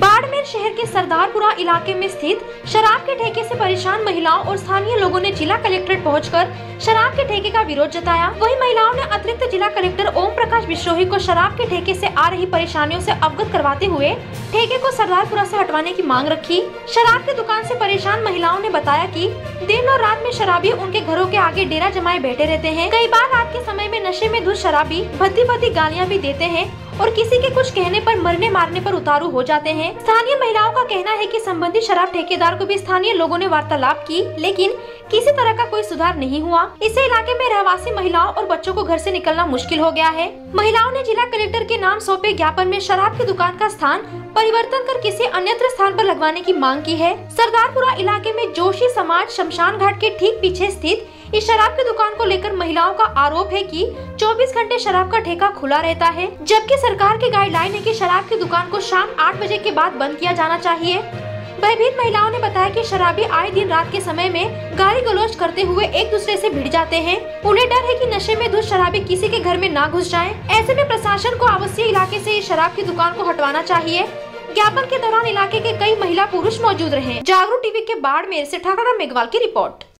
बाड़मेर शहर के सरदारपुरा इलाके में स्थित शराब के ठेके से परेशान महिलाओं और स्थानीय लोगों ने जिला कलेक्ट्रेट पहुंचकर शराब के ठेके का विरोध जताया। वहीं महिलाओं ने अतिरिक्त जिला कलेक्टर ओमप्रकाश विश्नोई को शराब के ठेके से आ रही परेशानियों से अवगत करवाते हुए ठेके को सरदारपुरा से हटवाने की मांग रखी। शराब की दुकान से परेशान महिलाओं ने बताया कि दिन और रात में शराबी उनके घरों के आगे डेरा जमाए बैठे रहते हैं। कई बार रात के समय में नशे में धुत शराबी भद्दी गालियां भी देते हैं और किसी के कुछ कहने पर मरने मारने पर उतारू हो जाते हैं। स्थानीय महिलाओं का कहना है कि संबंधित शराब ठेकेदार को भी स्थानीय लोगों ने वार्तालाप की, लेकिन किसी तरह का कोई सुधार नहीं हुआ। इससे इलाके में रहवासी महिलाओं और बच्चों को घर से निकलना मुश्किल हो गया है। महिलाओं ने जिला कलेक्टर के नाम सौंपे ज्ञापन में शराब की दुकान का स्थान परिवर्तन कर किसी अन्यत्र स्थान पर लगवाने की मांग की है। सरदारपुरा इलाके में जोशी समाज श्मशानघाट के ठीक पीछे स्थित इस शराब की दुकान को लेकर महिलाओं का आरोप है कि 24 घंटे शराब का ठेका खुला रहता है, जबकि सरकार की गाइडलाइन है कि शराब की दुकान को शाम 8 बजे के बाद बंद किया जाना चाहिए। भयभीत महिलाओं ने बताया कि शराबी आए दिन रात के समय में गाली गलौज करते हुए एक दूसरे से भिड़ जाते हैं। उन्हें डर है कि नशे में धुत शराबी किसी के घर में ना घुस जाए। ऐसे में प्रशासन को आवश्यक इलाके से इस शराब की दुकान को हटवाना चाहिए। ज्ञापन के दौरान इलाके के कई महिला पुरुष मौजूद रहे। जागरूक टीवी के बाड़मेर से ठाकरा मेघवाल की रिपोर्ट।